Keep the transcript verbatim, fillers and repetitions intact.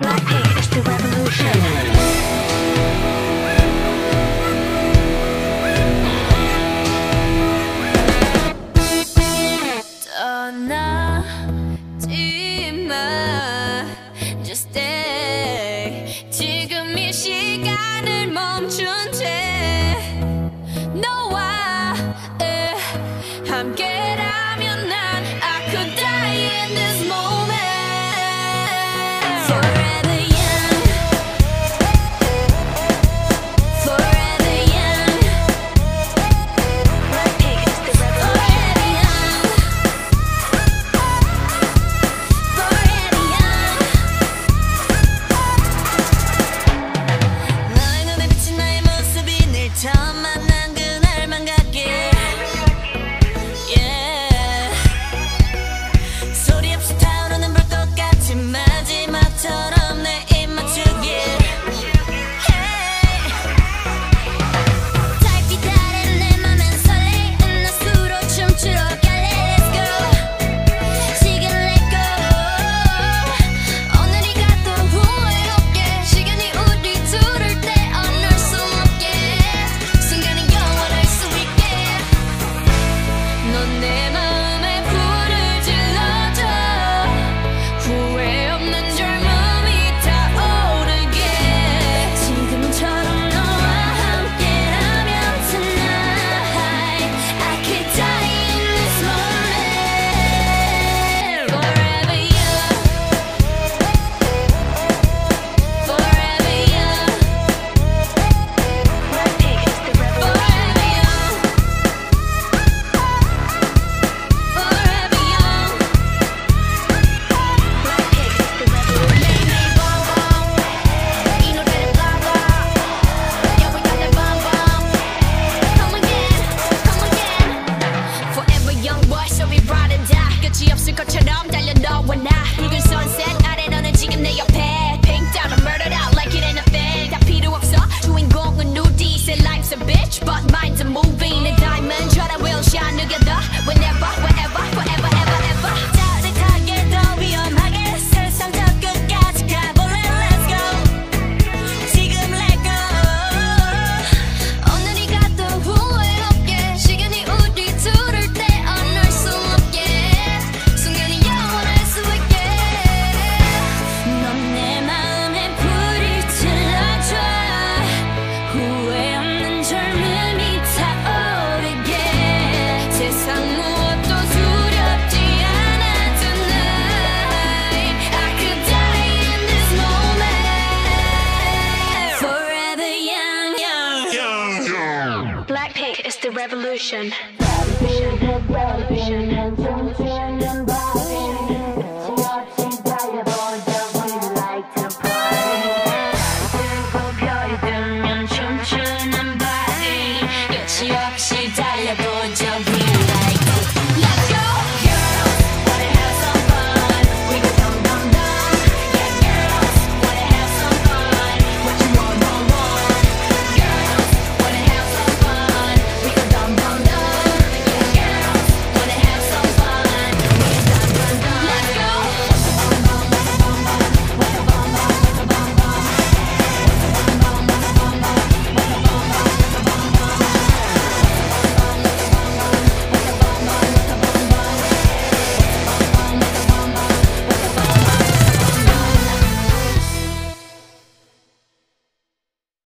Blackpink is the revolution. Blackpink is the revolution. Revolution. Revolution. Revolution.